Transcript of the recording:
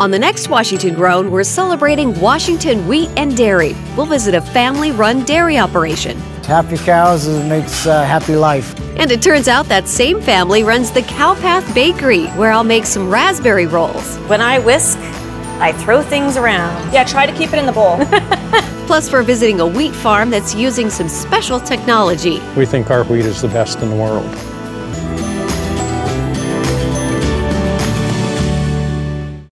On the next Washington Grown, we're celebrating Washington wheat and dairy. We'll visit a family-run dairy operation. Happy cows makes a happy life. And it turns out that same family runs the Cowpath Bakery, where I'll make some raspberry rolls. When I whisk, I throw things around. Yeah, try to keep it in the bowl. Plus, we're visiting a wheat farm that's using some special technology. We think our wheat is the best in the world.